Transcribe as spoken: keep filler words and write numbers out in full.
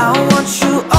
I want you all.